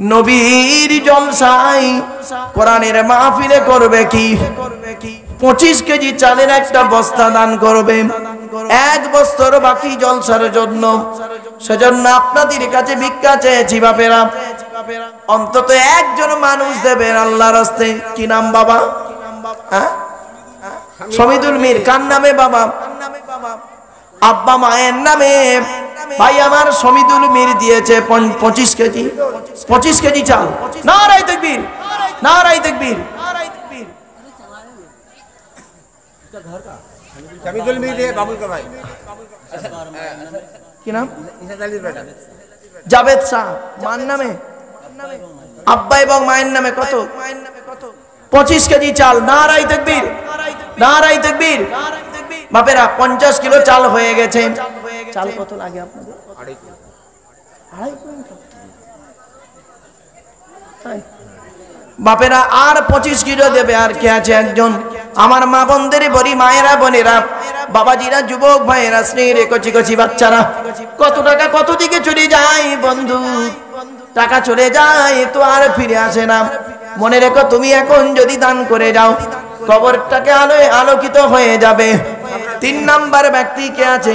नबीर जलसाय कुरानेर महफिले करबे कि 25 केजी चालेर एकटा बस्ता दान करबे एक बस्तर बाकी जलसार जन्य सेजন্য আপনাদের কাছে ভিক্ষা চেয়েছি বাপেরা অন্তত একজন মানুষ দেবেন আল্লাহর রাস্তায় কি নাম বাবা হ্যাঁ শমীদুল মীর কার নামে বাবা আব্বা মায়ের নামে ভাই আমার শমীদুল মীর দিয়েছে 25 কেজি চাল নারায়ে তাকবীর নারায়ে তাকবীর इसका घर का শমীদুল মীর দিয়ে বাবুল কা ভাই কি নাম ইসাদ আলী বেটা জাবেদ শাহ মান নামে আব্বা এবং মায়ের নামে কত 25 কেজি চাল নারায়ে তাকবীর নারায়ে তাকবীর বাপেরা 50 কিলো চাল হয়ে গেছে चाल कत लागे बापेरा 25 किलो देवे आर के आछे एकजन आमार मा बंदेरे बड़ी मायेरा बनेरा बाबाजीरा जुबक भाईरा स्नेहरे कचि कचि बाच्चारा कत टाका कत दिके चले जाए बंधु टाका चले जाए तो आर फिरे आसे ना मने रेखो तुमी एखन जदि दान करे जाओ कबरटाके आलोय आलोकित हये जाबे 3 नम्बर व्यक्ति के आछे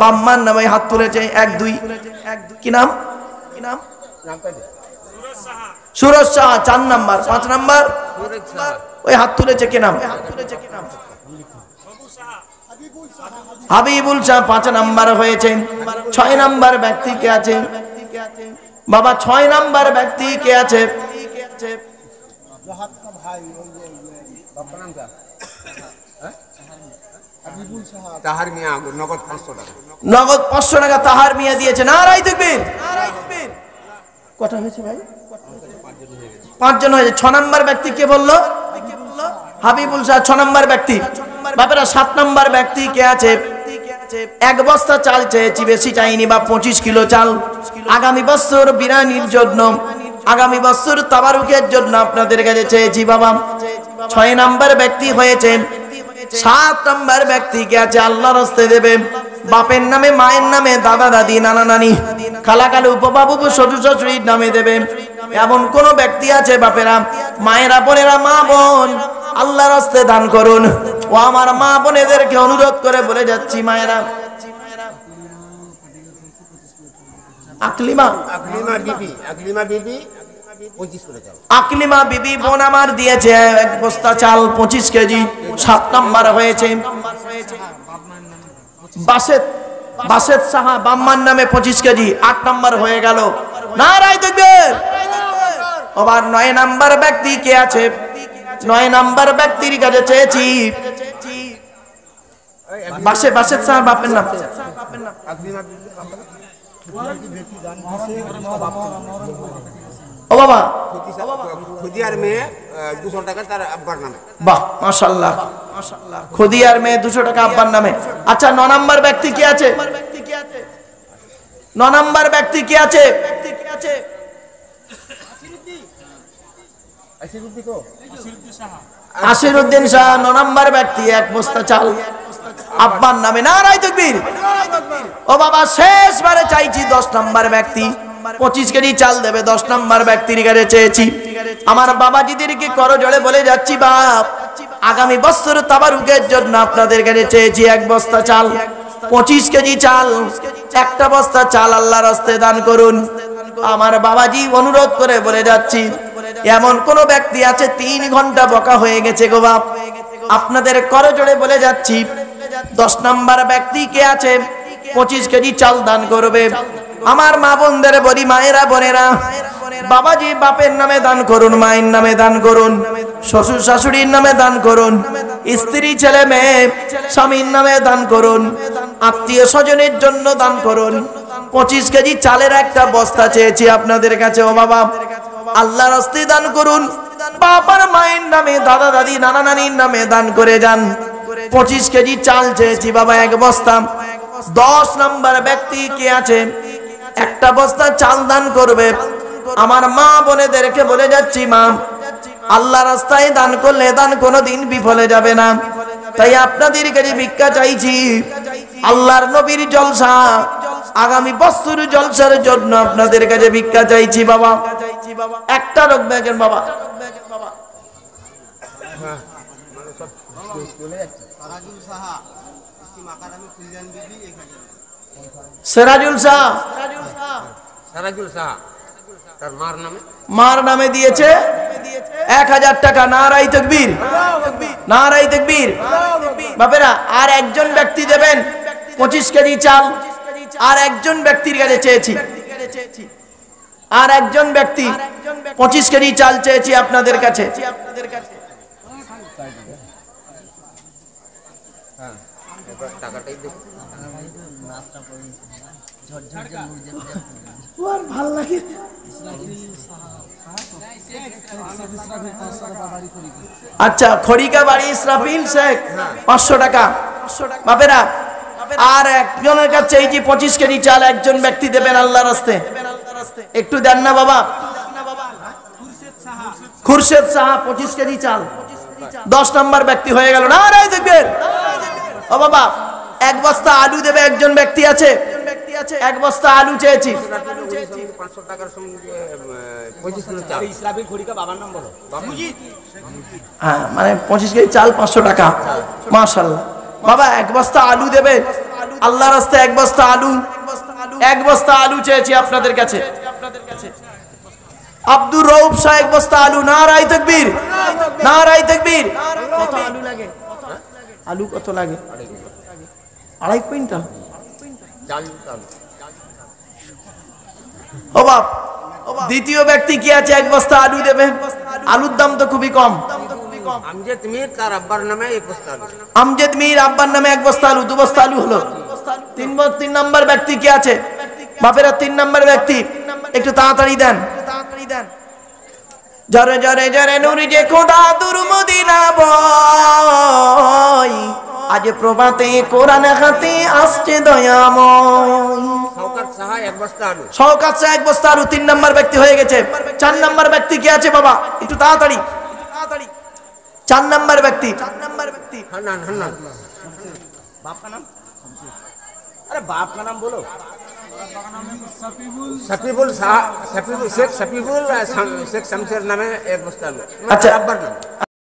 बाम्मार नाम हाथ तुलेছে सूरज शाह 4 नम्बर 5 नम्बर नगद 500 टाका ताहार मिया दिए नाराए ताकबीर कथा भाई पांच जन हो 6 नम्बर व्यक्ति के बोलो হাবিবুল শাহ 6 नम्बर व्यक्ति बापेरा 7 नम्बर व्यक्ति के आछे एक बस्ता चाल চেয়েছি বেশি চাইনি বা 25 কিলো চাল আগামী বছর বিরানির জন্য আগামী বছর তাবারুকের জন্য আপনাদের কাছে চেয়েছি বাবা 6 नम्बर व्यक्ति হয়েছে 7 नम्बर व्यक्ति के आछे আল্লাহর রাস্তায় দেবেন बापेर नामे मायेर नामे दादा दादी नाना नानी खाला खालू बाबू शशुर शाशुड़ीर नामे देबे এমন কোন ব্যক্তি আছে বাপেরা মায়েরা বোনেরা মা বোন আল্লাহর রাস্তায় দান করুন ও আমার মা বোনেদেরকে অনুরোধ করে বলে যাচ্ছি মায়েরা আকলিমা আকলিমা বিবি 25 করে দাও আকলিমা বিবি বোন আমার দিয়েছে এক বস্তা চাল 25 কেজি 7 নাম্বার হয়েছে বাসেত বাসেত সাহা বাম্মার নামে 25 কেজি 8 নাম্বার হয়ে গেল নারায়ে তাকবীর और 9 नम्बर व्यक्ति के आछे 9 नम्बर व्यक्तिर काछे চেয়েছি বাসে বাসে স্যার বাপের নাম ও বাবা খদিয়ার মেয়ে 200 টাকা তার আব্বার নামে বাহ মাশাআল্লাহ মাশাআল্লাহ খদিয়ার মেয়ে 200 টাকা আব্বার নামে আচ্ছা 9 नम्बर व्यक्ति के आछे 9 नम्बर व्यक्ति के आछे आसिरुद्दीन शाह 9 नम्बर व्यक्ति एक बस्ता चाल अब्बार नामे नाराए ताकबीर ओ बाबा शेष बारे চাইছি 10 नम्बर व्यक्ति 25 কেজি চাল দেবে 10 नम्बर ব্যক্তির কাছে চেয়েছি আমার বাবাজিদেরকে করজোড়ে বলে যাচ্ছি বাপ আগামী বছর তাবারুকের জন্য আপনাদের কাছে চেয়েছি এক বস্তা চাল 25 কেজি চাল একটা বস্তা চাল আল্লাহর রাস্তায় দান করুন আমার বাবাজি অনুরোধ করে বলে যাচ্ছি এমন কোন ব্যক্তি আছে 3 ঘন্টা বকা হয়ে গেছে গো বাপ আপনাদের করজোড়ে বলে যাচ্ছি 10 নাম্বার ব্যক্তি কে আছে 25 কেজি চাল দান করবে আমার মা বোনদের বলি মায়েরা বোনেরা বাবাজি বাপের নামে দান করুন মায়ের নামে দান করুন শ্বশুর শাশুড়ির নামে দান করুন স্ত্রী ছেলে মেয়ে স্বামীর নামে দান করুন আত্মীয় স্বজনের জন্য দান করুন 25 কেজি চালের একটা বস্তা চেয়েছি আপনাদের কাছে ও বাবা আল্লাহর রাস্তায় দান করুন বাবার মায়ের নামে দাদা দাদি নানা নানীর নামে দান করে যান पचिस के जी चाल चेयेछि बाबा एक बस्ता। 10 नम्बर व्यक्ति के आछे एकटा बस्ता चाल दान करबे। आमार मा बोनेदेरके बोले जाच्छि मा आल्ला रास्ताय दान करले दान कोनोदिन विफले जाबे ना। ताई आपनादेर काछे भिक्षा चाइछि आल्लाहर नबीर जलसा आगामी बछर जलसार जन्य आपनादेर काछे भिक्षा चाइछि बाबा एकटा रोग बेगेन बाबा सिराजुल शाह मार नामे दिए 1000 টাকা নারাই তাকবীর নারাই তাকবীর। বাপেরা আর একজন ব্যক্তি দেবেন 25 কেজি চাল আর একজন ব্যক্তির কাছে চেয়েছি আর একজন ব্যক্তি 25 কেজি চাল চেয়েছি আপনাদের কাছে। আচ্ছা খড়িকা বাড়ি ইসরাফিল শেখ 500 টাকা। বাপেরা আর একজনের কাছে এই যে 25 কেজি চাল একজন ব্যক্তি দেবেন আল্লাহর রাস্তায় একটু দেন না বাবা। খুরশেদ সাহা 25 কেজি চাল 10 নম্বর ব্যক্তি হয়ে গেল। না রে দেখবেন ও বাবা এক বস্তা আলু দেবে একজন ব্যক্তি আছে এক বস্তা আলু চেয়েছি 500 টাকার সঙ্গে 25 কিলো চাল। ইসরাফিল খড়িকা বাবার নাম বলো মুজিদ। হ্যাঁ মানে 25 কেজি চাল 500 টাকা মাশাআল্লাহ। বাবা এক বস্তা আলু দেবে আল্লাহর রাস্তায় এক বস্তা আলু চেয়েছি আপনাদের কাছে। আব্দুর রউফ সাহেব এক বস্তা আলু নারায়ে তাকবীর নারায়ে তাকবীর। কত আলু লাগে আলু কত লাগে 2.5 কুইন্টাল চাল চাল। ও বাপ দ্বিতীয় ব্যক্তি কি আছে এক বস্তা আলু দেবে আলুর দাম তো খুবই কম। আমজাদ মীর তার আব্বার নামে এক বস্তা আলু আমজাদ মীর আব্বার নামে এক বস্তা আলু 2 বস্তা আলু হলো। তিন নম্বর ব্যক্তি কি আছে বাপেরা 3 নম্বর ব্যক্তি একটু তাড়াতাড়ি দেন জরে জরে জরে নুরি যে খোদা দূর মদিনা বই আজ প্রভাতে কোরআন হাতে আসছে দয়াময়। শওকত সাহেব এক বস্তা আলু 3 নম্বর ব্যক্তি হয়ে গেছে। 4 নম্বর ব্যক্তি কি আছে বাবা একটু তাড়াতাড়ি 4 নম্বর ব্যক্তি হান্নান হান্নান বাপ का नाम अरे बाप का नाम बोलो सफीबुल साहब सफीबुल शेख शमशेर नामे एक बस्ता आलू। अच्छा